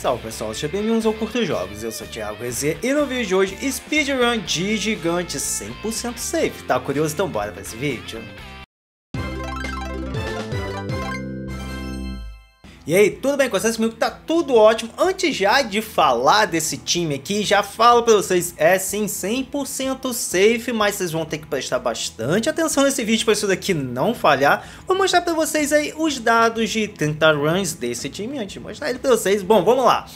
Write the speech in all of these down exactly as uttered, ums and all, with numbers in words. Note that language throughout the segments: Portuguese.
Salve pessoal, sejam bem-vindos ao Curto Jogos, eu sou o Thyago Rezier e no vídeo de hoje, speedrun de gigante cem por cento safe. Tá curioso? Então bora pra esse vídeo. E aí, tudo bem com vocês? Comigo tá tudo ótimo. Antes já de falar desse time aqui, já falo pra vocês, é sim cem por cento safe, mas vocês vão ter que prestar bastante atenção nesse vídeo pra isso daqui não falhar. Vou mostrar pra vocês aí os dados de trinta runs desse time antes de mostrar ele pra vocês. Bom, vamos lá.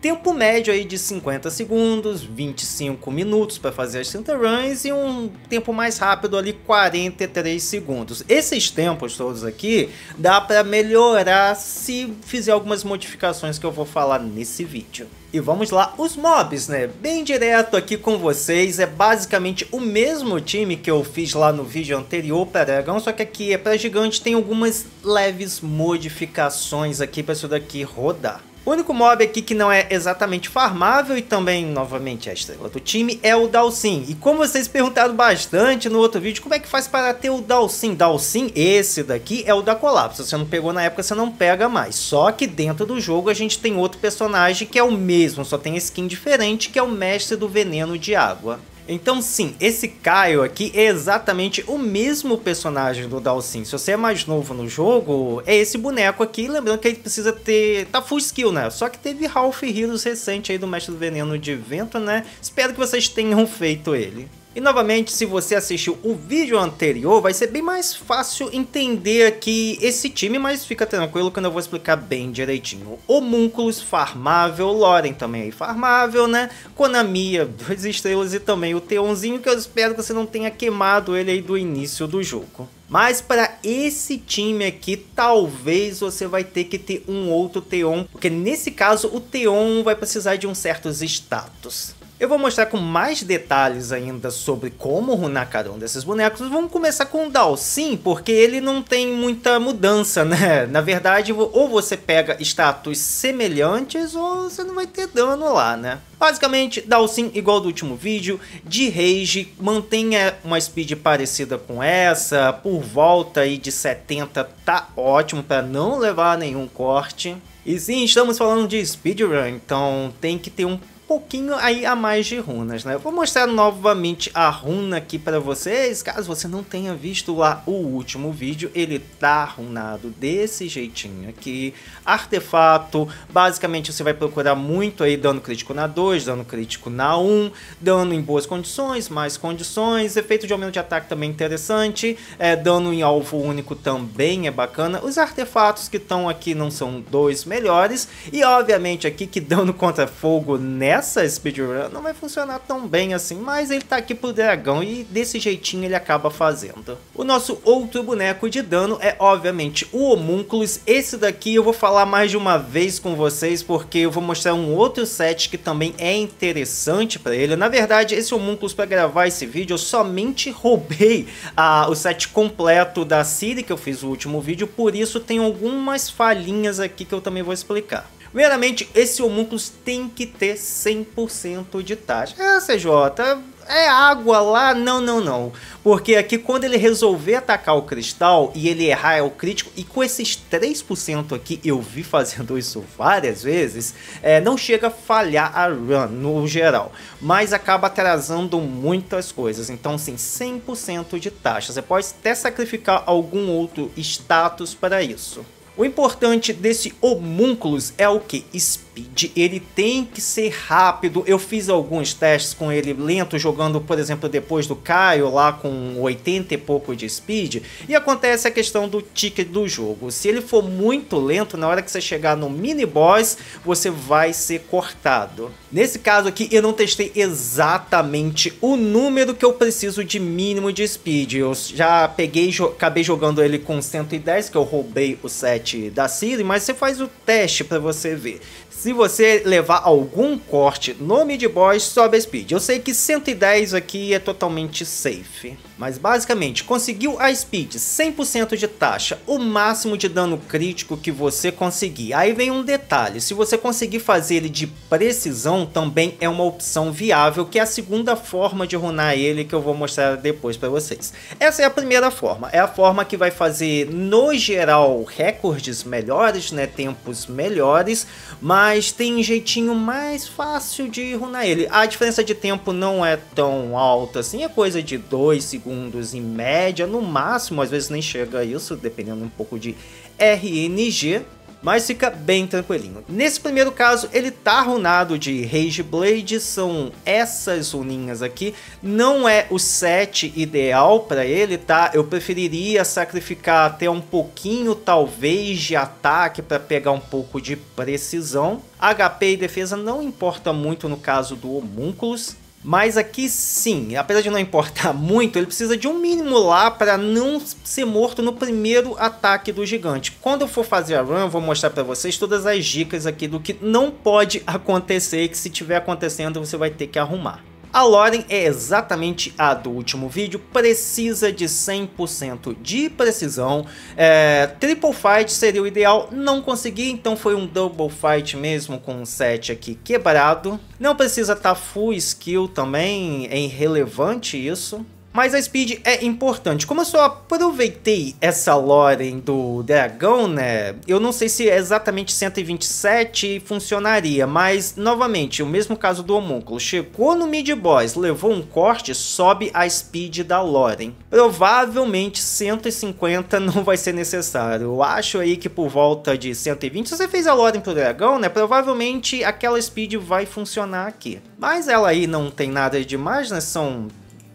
Tempo médio aí de cinquenta segundos, vinte e cinco minutos para fazer as trinta runs e um tempo mais rápido ali quarenta e três segundos. Esses tempos todos aqui dá para melhorar se fizer algumas modificações que eu vou falar nesse vídeo. E vamos lá, os mobs, né? Bem direto aqui com vocês, é basicamente o mesmo time que eu fiz lá no vídeo anterior para dragão, só que aqui é para gigante, tem algumas leves modificações aqui para isso daqui rodar. O único mob aqui que não é exatamente farmável e também, novamente, a estrela do time é o Dalsim. E como vocês perguntaram bastante no outro vídeo, como é que faz para ter o Dalsim? Dalsim, esse daqui, é o da Colapso. Se você não pegou na época, você não pega mais. Só que dentro do jogo a gente tem outro personagem que é o mesmo, só tem skin diferente, que é o Mestre do Veneno de Água. Então sim, esse Kyle aqui é exatamente o mesmo personagem do Dalsim. Se você é mais novo no jogo, é esse boneco aqui, lembrando que ele precisa ter... tá full skill, né? Só que teve Half Heroes recente aí do Mestre do Veneno de Vento, né? Espero que vocês tenham feito ele. E novamente, se você assistiu o vídeo anterior, vai ser bem mais fácil entender aqui esse time, mas fica tranquilo que eu vou explicar bem direitinho. Homunculus, farmável, Loren também aí farmável, né? Konamiya, duas estrelas e também o Theonzinho, que eu espero que você não tenha queimado ele aí do início do jogo. Mas para esse time aqui, talvez você vai ter que ter um outro Theon, porque nesse caso o Theon vai precisar de um certo status. Eu vou mostrar com mais detalhes ainda sobre como runar cada um desses bonecos. Vamos começar com o Dalsim, porque ele não tem muita mudança, né? Na verdade, ou você pega status semelhantes, ou você não vai ter dano lá, né? Basicamente, Dalsim, igual do último vídeo, de rage, mantenha uma speed parecida com essa, por volta aí de setenta tá ótimo para não levar nenhum corte. E sim, estamos falando de speedrun, então tem que ter um Um pouquinho aí a mais de runas, né? Eu vou mostrar novamente a runa aqui para vocês, caso você não tenha visto lá o último vídeo, ele tá runado desse jeitinho aqui. Artefato, basicamente você vai procurar muito aí dano crítico na dois, dano crítico na um, dano em boas condições, mais condições, efeito de aumento de ataque também interessante, é, dano em alvo único também é bacana. Os artefatos que estão aqui não são dois melhores, e obviamente aqui que dano contra fogo nessa Essa speedrun não vai funcionar tão bem assim, mas ele tá aqui pro dragão e desse jeitinho ele acaba fazendo. O nosso outro boneco de dano é obviamente o Homunculus. Esse daqui eu vou falar mais de uma vez com vocês, porque eu vou mostrar um outro set que também é interessante pra ele. Na verdade, esse Homunculus, pra gravar esse vídeo, eu somente roubei a, o set completo da Ciri que eu fiz no último vídeo, por isso tem algumas falhinhas aqui que eu também vou explicar. Primeiramente, esse Homunculus tem que ter cem por cento de taxa. É, C J, é água lá? Não, não, não. Porque aqui quando ele resolver atacar o cristal e ele errar é o crítico, e com esses três por cento aqui, eu vi fazendo isso várias vezes, é, não chega a falhar a run no geral, mas acaba atrasando muitas coisas. Então sim, cem por cento de taxa. Você pode até sacrificar algum outro status para isso. O importante desse Homunculus é o que? Speed. Ele tem que ser rápido. Eu fiz alguns testes com ele lento, jogando, por exemplo, depois do Caio, lá com oitenta e pouco de speed. E acontece a questão do ticket do jogo. Se ele for muito lento, na hora que você chegar no mini-boss, você vai ser cortado. Nesse caso aqui, eu não testei exatamente o número que eu preciso de mínimo de speed. Eu já peguei, jo- acabei jogando ele com cento e dez, que eu roubei o set da Ciri, mas você faz o teste para você ver. Se você levar algum corte no mid-boss, sobe a speed. Eu sei que cento e dez aqui é totalmente safe. Mas basicamente, conseguiu a speed, cem por cento de taxa, o máximo de dano crítico que você conseguir. Aí vem um detalhe, se você conseguir fazer ele de precisão, também é uma opção viável, que é a segunda forma de runar ele, que eu vou mostrar depois para vocês. Essa é a primeira forma, é a forma que vai fazer, no geral, recordes melhores, né, tempos melhores, mas mas tem um jeitinho mais fácil de runar ele. A diferença de tempo não é tão alta assim, é coisa de dois segundos em média, no máximo, às vezes nem chega a isso, dependendo um pouco de R N G, mas fica bem tranquilinho. Nesse primeiro caso, ele tá runado de Rage Blade, são essas runinhas aqui, não é o set ideal para ele, tá? Eu preferiria sacrificar até um pouquinho, talvez, de ataque para pegar um pouco de precisão. H P e defesa não importa muito no caso do Homunculus. Mas aqui sim, apesar de não importar muito, ele precisa de um mínimo lá para não ser morto no primeiro ataque do gigante. Quando eu for fazer a run, eu vou mostrar para vocês todas as dicas aqui do que não pode acontecer e que se tiver acontecendo você vai ter que arrumar. A Loren é exatamente a do último vídeo, precisa de cem por cento de precisão, é, triple fight seria o ideal, não consegui, então foi um double fight mesmo com um set aqui quebrado. Não precisa estar full skill também, é irrelevante isso. Mas a speed é importante. Como eu só aproveitei essa Loren do dragão, né? Eu não sei se exatamente cento e vinte e sete funcionaria. Mas, novamente, o mesmo caso do Homúnculo. Chegou no mid-boss, levou um corte, sobe a speed da Loren. Provavelmente cento e cinquenta não vai ser necessário. Eu acho aí que por volta de cento e vinte, se você fez a Loren pro dragão, né? Provavelmente aquela speed vai funcionar aqui. Mas ela aí não tem nada demais, né? São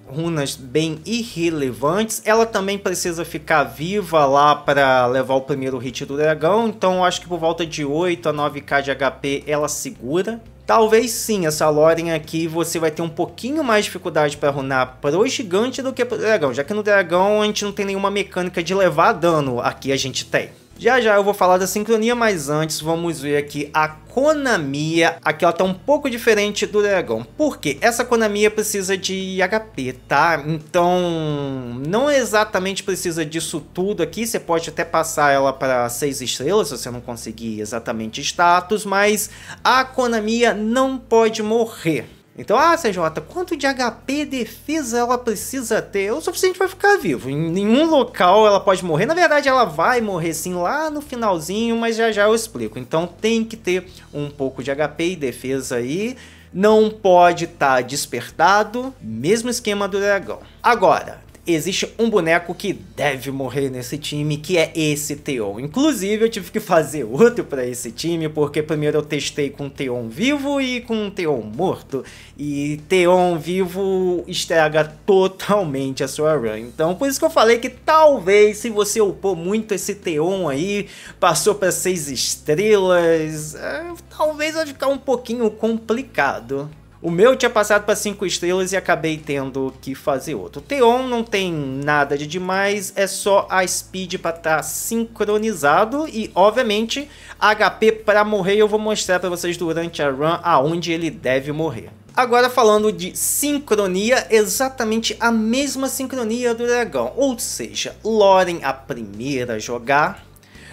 runas bem irrelevantes. Ela também precisa ficar viva lá para levar o primeiro hit do dragão, então eu acho que por volta de oito a nove mil de H P ela segura. Talvez sim, essa Loren aqui você vai ter um pouquinho mais de dificuldade para runar pro gigante do que pro dragão, já que no dragão a gente não tem nenhuma mecânica de levar dano, aqui a gente tem. Já já eu vou falar da sincronia, mas antes vamos ver aqui a Konamiya. Aqui ela tá um pouco diferente do dragão. Por quê? Essa Konamiya precisa de H P, tá? Então não exatamente precisa disso tudo aqui. Você pode até passar ela para seis estrelas se você não conseguir exatamente status, mas a Konamiya não pode morrer. Então, ah, C J, quanto de H P defesa ela precisa ter? O suficiente para ficar vivo. Em nenhum local ela pode morrer. Na verdade, ela vai morrer sim lá no finalzinho, mas já já eu explico. Então, tem que ter um pouco de H P e defesa aí. Não pode estar despertado. Mesmo esquema do dragão. Agora, existe um boneco que deve morrer nesse time, que é esse Theon. Inclusive, eu tive que fazer outro para esse time, porque primeiro eu testei com Theon vivo e com Theon morto. E Theon vivo estraga totalmente a sua run. Então, por isso que eu falei que talvez, se você upou muito esse Theon aí, passou para seis estrelas, é, talvez vai ficar um pouquinho complicado. O meu tinha passado para cinco estrelas e acabei tendo que fazer outro. O Theon não tem nada de demais, é só a speed para estar tá sincronizado e, obviamente, H P para morrer. Eu vou mostrar para vocês durante a run aonde ele deve morrer. Agora falando de sincronia, exatamente a mesma sincronia do dragão, ou seja, Loren a primeira a jogar.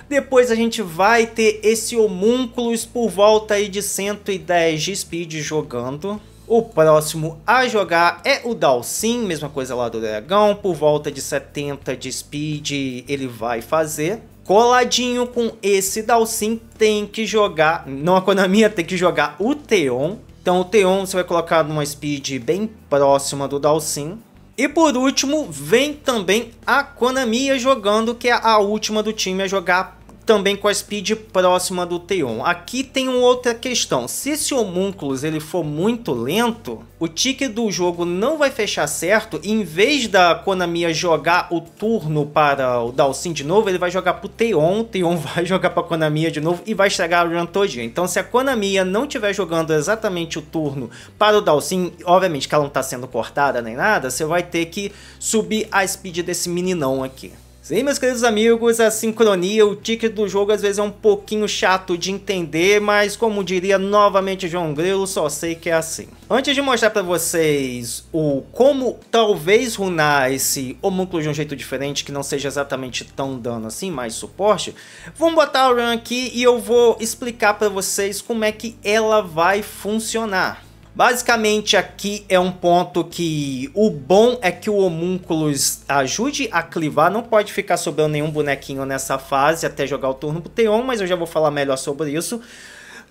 Depois a gente vai ter esse Homunculus por volta aí de cento e dez de speed jogando. O próximo a jogar é o Dalsim, mesma coisa lá do dragão, por volta de setenta de speed ele vai fazer. Coladinho com esse Dalsim tem que jogar, não a Konamiya, tem que jogar o Theon. Então o Theon você vai colocar numa speed bem próxima do Dalsim. E por último, vem também a Konamiya jogando, que é a última do time a jogar também com a speed próxima do Theon. Aqui tem uma outra questão, se esse Homunculus ele for muito lento, o tique do jogo não vai fechar certo, e em vez da Konamiya jogar o turno para o Dalsim de novo, ele vai jogar para o Theon, o Theon vai jogar para a Konamiya de novo e vai estragar a run todinha. Então se a Konamiya não estiver jogando exatamente o turno para o Dalsim, obviamente que ela não está sendo cortada nem nada, você vai ter que subir a speed desse meninão aqui. Sim, meus queridos amigos, a sincronia, o tique do jogo às vezes é um pouquinho chato de entender, mas como diria novamente João Grilo, só sei que é assim. Antes de mostrar pra vocês o como talvez runar esse homúnculo de um jeito diferente, que não seja exatamente tão dano assim, mais suporte, vamos botar a run aqui e eu vou explicar pra vocês como é que ela vai funcionar. Basicamente aqui é um ponto que o bom é que o Homunculus ajude a clivar, não pode ficar sobrando nenhum bonequinho nessa fase até jogar o turno pro Theon, mas eu já vou falar melhor sobre isso.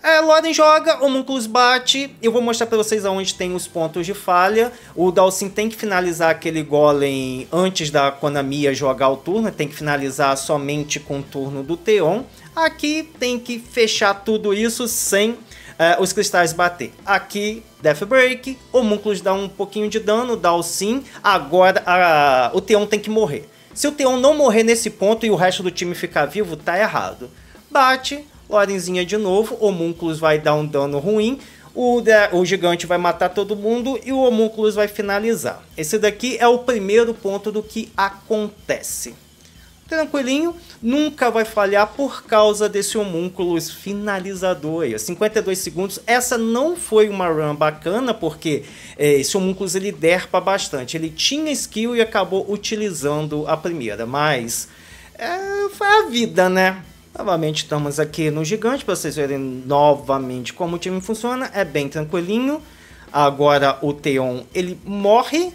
É, Loren joga, Homunculus bate, eu vou mostrar pra vocês aonde tem os pontos de falha. O Dalsim tem que finalizar aquele golem antes da Konamiya jogar o turno, tem que finalizar somente com o turno do Theon. Aqui tem que fechar tudo isso sem é, os cristais bater. Aqui, Death Break, Homunculus dá um pouquinho de dano, Dalsim, agora a, o Theon tem que morrer. Se o Theon não morrer nesse ponto e o resto do time ficar vivo, tá errado. Bate... Lorenzinha de novo, o Homunculus vai dar um dano ruim, o, de, o gigante vai matar todo mundo e o Homunculus vai finalizar. Esse daqui é o primeiro ponto do que acontece. Tranquilinho, nunca vai falhar por causa desse Homunculus finalizador aí. cinquenta e dois segundos, essa não foi uma run bacana, porque é, esse Homunculus ele derpa bastante. Ele tinha skill e acabou utilizando a primeira, mas é, foi a vida, né? Novamente estamos aqui no gigante, para vocês verem novamente como o time funciona, é bem tranquilinho. Agora o Theon, ele morre,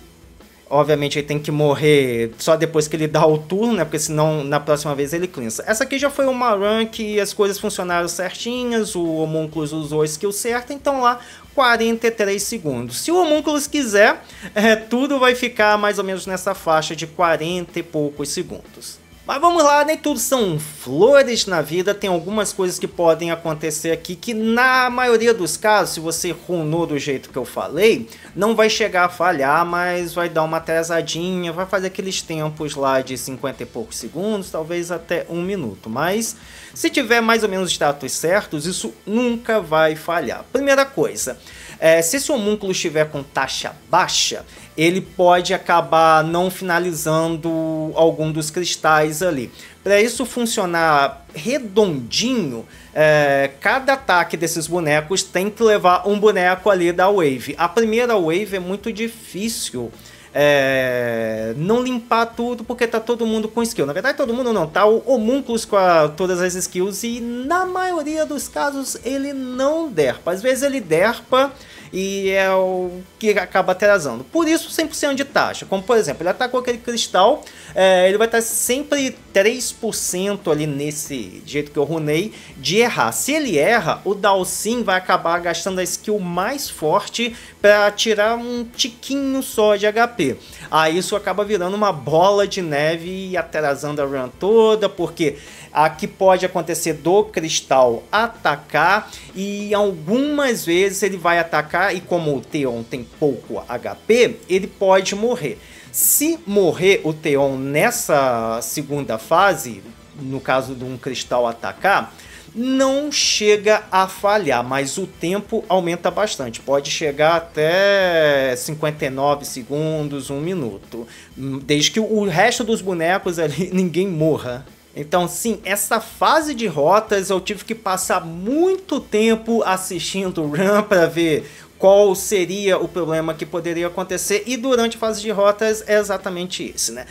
obviamente ele tem que morrer só depois que ele dá o turno, né? Porque senão na próxima vez ele clincha. Essa aqui já foi uma run que as coisas funcionaram certinhas, o Homunculus usou a skill certa, então lá quarenta e três segundos. Se o Homunculus quiser, é, tudo vai ficar mais ou menos nessa faixa de quarenta e poucos segundos. Mas vamos lá, nem tudo são flores na vida, tem algumas coisas que podem acontecer aqui que na maioria dos casos, se você runou do jeito que eu falei, não vai chegar a falhar, mas vai dar uma atrasadinha, vai fazer aqueles tempos lá de cinquenta e poucos segundos, talvez até um minuto, mas se tiver mais ou menos os status certos, isso nunca vai falhar. Primeira coisa, é, se esse homúnculo estiver com taxa baixa, ele pode acabar não finalizando algum dos cristais ali. Para isso funcionar redondinho, é, cada ataque desses bonecos tem que levar um boneco ali da wave. A primeira wave é muito difícil é, não limpar tudo, porque tá todo mundo com skill. Na verdade, todo mundo não, tá o Homunculus com a, todas as skills, e na maioria dos casos ele não derpa. Às vezes ele derpa e é o que acaba atrasando. Por isso, cem por cento de taxa. Como, por exemplo, ele atacou aquele cristal, é, ele vai estar sempre três por cento ali nesse jeito que eu runei de errar. Se ele erra, o Dalsim vai acabar gastando a skill mais forte para tirar um tiquinho só de H P. Aí isso acaba virando uma bola de neve e atrasando a run toda, porque aqui pode acontecer do cristal atacar e algumas vezes ele vai atacar, e como o Theon tem pouco H P, ele pode morrer. Se morrer o Theon nessa segunda fase, no caso de um cristal atacar, não chega a falhar, mas o tempo aumenta bastante. Pode chegar até cinquenta e nove segundos, um minuto, desde que o resto dos bonecos ali ninguém morra. Então sim, essa fase de rotas eu tive que passar muito tempo assistindo o run para ver qual seria o problema que poderia acontecer, e durante a fase de rotas é exatamente isso, né?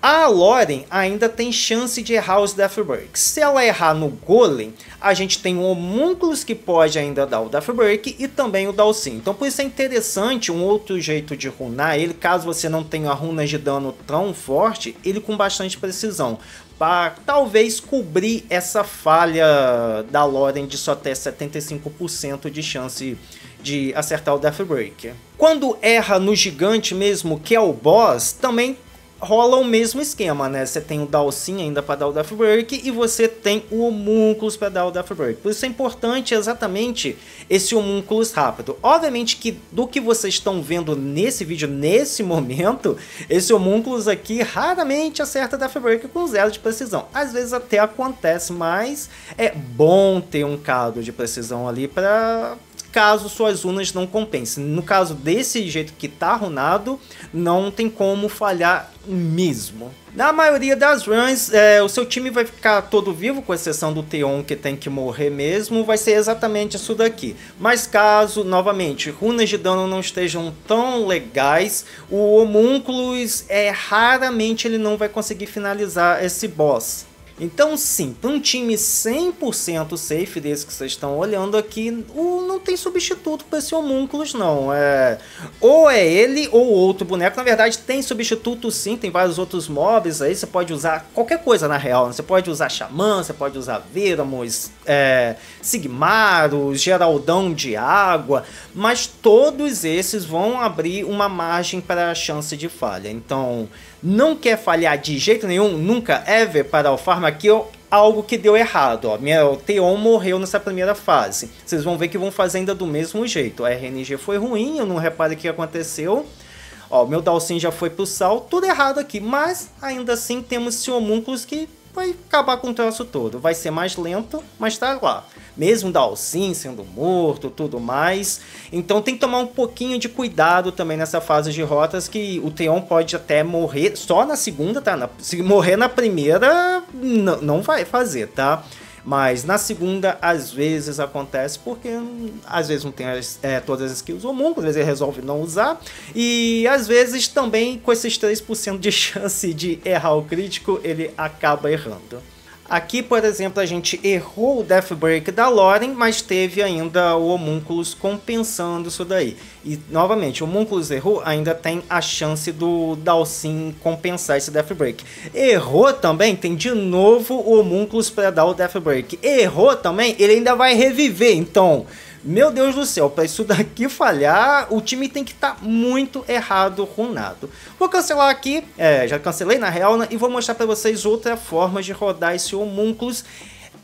A Loren ainda tem chance de errar os Death Break. Se ela errar no Golem, a gente tem um Homunculus que pode ainda dar o Death Break e também o Dalsim. Então por isso é interessante um outro jeito de runar ele, caso você não tenha runas de dano tão forte, ele com bastante precisão, para talvez cobrir essa falha da Loren de só ter setenta e cinco por cento de chance de acertar o Death Break. Quando erra no gigante mesmo, que é o boss, também rola o mesmo esquema, né? Você tem o Dalsim ainda para dar o Death Break e você tem o Homunculus para dar o Death Break. Por isso é importante exatamente esse Homunculus rápido. Obviamente que do que vocês estão vendo nesse vídeo, nesse momento, esse Homunculus aqui raramente acerta Death Break com zero de precisão. Às vezes até acontece, mas é bom ter um cado de precisão ali para... caso suas runas não compensem. No caso desse jeito que tá runado, não tem como falhar mesmo. Na maioria das runs, é, o seu time vai ficar todo vivo, com exceção do Theon, que tem que morrer mesmo, vai ser exatamente isso daqui. Mas caso, novamente, runas de dano não estejam tão legais, o Homunculus, é, raramente ele não vai conseguir finalizar esse boss. Então sim, para um time cem por cento safe desse que vocês estão olhando aqui, o, não tem substituto para esse Homunculus não. É, ou é ele ou outro boneco. Na verdade tem substituto sim, tem vários outros mobs aí, você pode usar qualquer coisa na real. Né? Você pode usar Xamã, você pode usar Veramos, é, Sigmaro, Geraldão de Água, mas todos esses vão abrir uma margem para a chance de falha. Então não quer falhar de jeito nenhum, nunca, ever, para o farm aqui, ó, algo que deu errado. Ó. Meu Theon morreu nessa primeira fase. Vocês vão ver que vão fazer ainda do mesmo jeito. A R N G foi ruim, eu não reparo o que aconteceu. O meu Dalsim já foi pro sal, tudo errado aqui. Mas, ainda assim, temos esse Homunculus que vai acabar com o troço todo. Vai ser mais lento, mas tá lá. Mesmo Dalsim sendo morto, tudo mais. Então tem que tomar um pouquinho de cuidado também nessa fase de rotas, que o Theon pode até morrer só na segunda, tá? Na, se morrer na primeira, não vai fazer, tá? Mas na segunda, às vezes acontece, porque às vezes não tem as, é, todas as skills homúnculos, às vezes ele resolve não usar. E às vezes também com esses três por cento de chance de errar o crítico, ele acaba errando. Aqui, por exemplo, a gente errou o Death Break da Loren, mas teve ainda o Homunculus compensando isso daí. E, novamente, o Homunculus errou, ainda tem a chance do Dalsim compensar esse Death Break. Errou também, tem de novo o Homunculus para dar o Death Break. Errou também, ele ainda vai reviver, então... Meu Deus do céu, para isso daqui falhar, o time tem que estar tá muito errado, runado. Vou cancelar aqui, é, já cancelei na real, né, e vou mostrar para vocês outra forma de rodar esse Homunculus.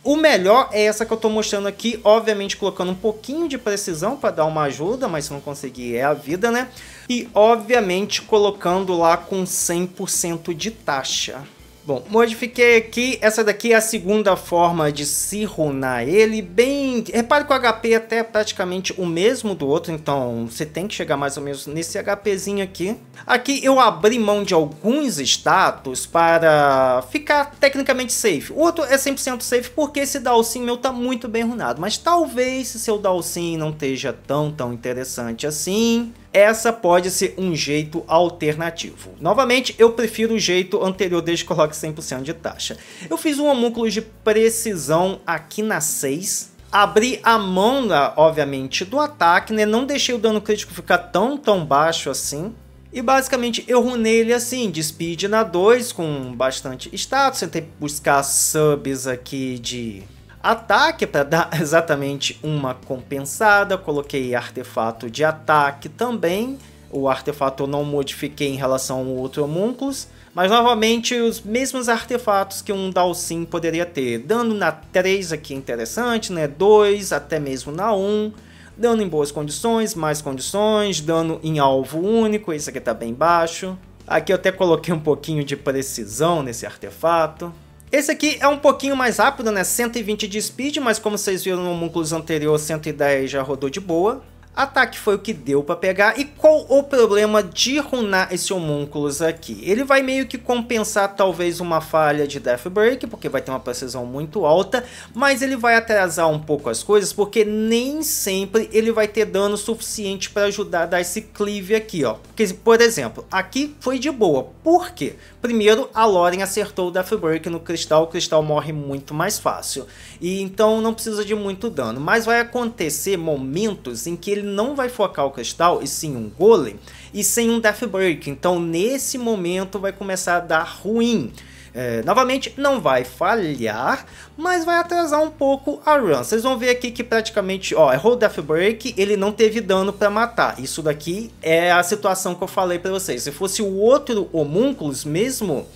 O melhor é essa que eu estou mostrando aqui, obviamente colocando um pouquinho de precisão para dar uma ajuda, mas se não conseguir é a vida, né? E obviamente colocando lá com cem por cento de taxa. Bom, modifiquei aqui, essa daqui é a segunda forma de se runar ele, bem... Repare que o H P até é praticamente o mesmo do outro, então você tem que chegar mais ou menos nesse HPzinho aqui. Aqui eu abri mão de alguns status para ficar tecnicamente safe. O outro é cem por cento safe porque esse Dalsim meu tá muito bem runado, mas talvez se seu Dalsim não esteja tão, tão interessante assim... Essa pode ser um jeito alternativo. Novamente, eu prefiro o jeito anterior, desde que coloque cem por cento de taxa. Eu fiz um homúnculo de precisão aqui na seis. Abri a mão, obviamente, do ataque, né? Não deixei o dano crítico ficar tão, tão baixo assim. E basicamente eu runei ele assim, de speed na dois, com bastante status. Tentei buscar subs aqui de... ataque para dar exatamente uma compensada, coloquei artefato de ataque também, o artefato eu não modifiquei em relação ao outro Homunculus, mas novamente os mesmos artefatos que um Dalsim poderia ter, dano na três aqui interessante, né, dois, até mesmo na um, dano em boas condições, mais condições, dano em alvo único, esse aqui tá bem baixo, aqui eu até coloquei um pouquinho de precisão nesse artefato. Esse aqui é um pouquinho mais rápido, né? cento e vinte de speed, mas como vocês viram no Homunculus anterior, cento e dez já rodou de boa. Ataque foi o que deu para pegar. E qual o problema de runar esse Homunculus aqui? Ele vai meio que compensar talvez uma falha de Death Break, porque vai ter uma precisão muito alta, mas ele vai atrasar um pouco as coisas, porque nem sempre ele vai ter dano suficiente para ajudar a dar esse cleave aqui, ó. Porque, por exemplo, aqui foi de boa. Por quê? Primeiro, a Loren acertou o Death Break no cristal, o cristal morre muito mais fácil. E então não precisa de muito dano, mas vai acontecer momentos em que ele não vai focar o cristal, e sim um golem, e sem um Death Break. Então nesse momento vai começar a dar ruim. É, novamente, não vai falhar, mas vai atrasar um pouco a run. Vocês vão ver aqui que praticamente, ó, errou o Death Break, ele não teve dano para matar. Isso daqui é a situação que eu falei para vocês. Se fosse o outro Homunculus mesmo,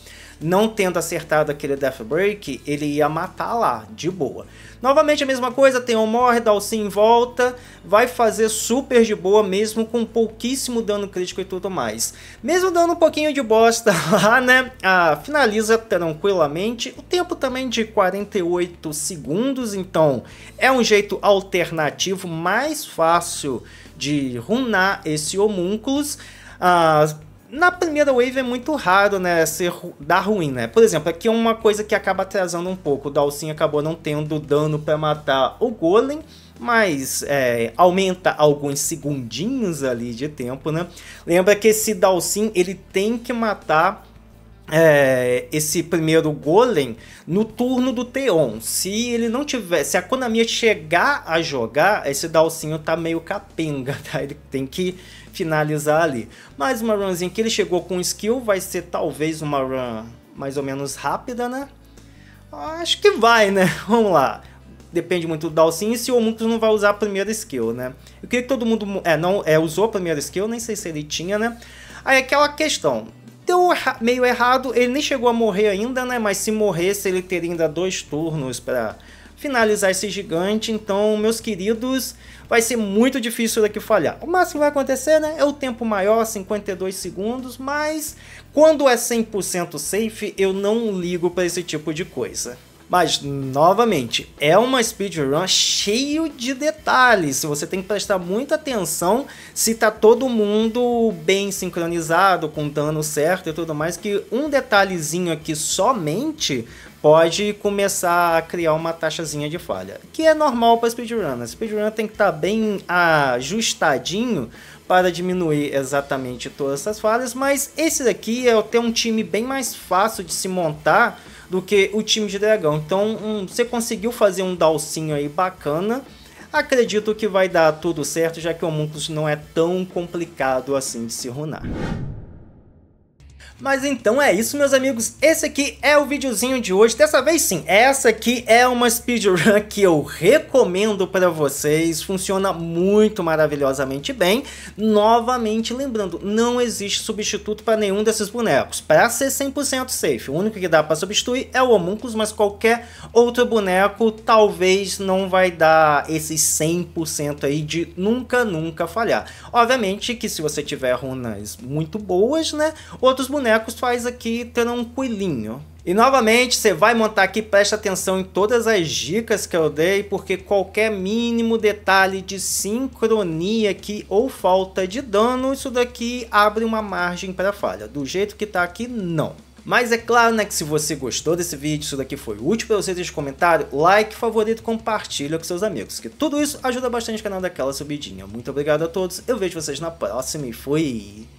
não tendo acertado aquele Death Break, ele ia matar lá, de boa. Novamente a mesma coisa, Theon morre, Dalsim volta, vai fazer super de boa, mesmo com pouquíssimo dano crítico e tudo mais. Mesmo dando um pouquinho de bosta lá, né, ah, finaliza tranquilamente. O tempo também de quarenta e oito segundos, então é um jeito alternativo, mais fácil de runar esse Homunculus. Ah, na primeira wave é muito raro, né, ser, dar ruim, né? Por exemplo, aqui é uma coisa que acaba atrasando um pouco. O Dalsim acabou não tendo dano para matar o golem, mas é, aumenta alguns segundinhos ali de tempo, né? Lembra que esse Dalsim, ele tem que matar é, esse primeiro golem no turno do Theon. Se ele não tiver, se a Konamiya chegar a jogar, esse Dalsim tá meio capenga, tá? Ele tem que finalizar ali. Mais uma runzinha que ele chegou com skill, vai ser talvez uma run mais ou menos rápida, né? Acho que vai, né? Vamos lá. Depende muito do Dalsim, e se o Homunculus não vai usar a primeira skill, né? Eu queria que todo mundo... É, não, é, usou a primeira skill, nem sei se ele tinha, né? Aí aquela questão. Deu erra, meio errado, ele nem chegou a morrer ainda, né? Mas se morresse, ele teria ainda dois turnos para finalizar esse gigante. Então, meus queridos, vai ser muito difícil daqui falhar. O máximo que vai acontecer, né? É o tempo maior, cinquenta e dois segundos, mas quando é cem por cento safe, eu não ligo para esse tipo de coisa. Mas, novamente, é uma speedrun cheio de detalhes. Você tem que prestar muita atenção se tá todo mundo bem sincronizado, com o dano certo e tudo mais, que um detalhezinho aqui somente pode começar a criar uma taxazinha de falha, que é normal para speedrun. A speedrun tem que estar tá bem ajustadinho para diminuir exatamente todas essas falhas, mas esse daqui é até um time bem mais fácil de se montar do que o time de dragão. Então um, você conseguiu fazer um Dalsim aí bacana. Acredito que vai dar tudo certo, já que o Homunculus não é tão complicado assim de se runar. Mas então é isso, meus amigos, esse aqui é o videozinho de hoje. Dessa vez sim, essa aqui é uma speedrun que eu recomendo para vocês, funciona muito maravilhosamente bem. Novamente lembrando, não existe substituto para nenhum desses bonecos, para ser cem por cento safe. O único que dá para substituir é o Homunculus, mas qualquer outro boneco talvez não vai dar esses cem por cento aí de nunca, nunca falhar. Obviamente que se você tiver runas muito boas, né, outros bonecos faz aqui tranquilinho. E novamente você vai montar aqui, presta atenção em todas as dicas que eu dei, porque qualquer mínimo detalhe de sincronia aqui ou falta de dano, isso daqui abre uma margem para falha. Do jeito que tá aqui, não. Mas é claro, né, que se você gostou desse vídeo, isso daqui foi útil para você, deixa um comentário, like, favorito, compartilha com seus amigos, que tudo isso ajuda bastante o canal daquela subidinha. Muito obrigado a todos, eu vejo vocês na próxima e fui!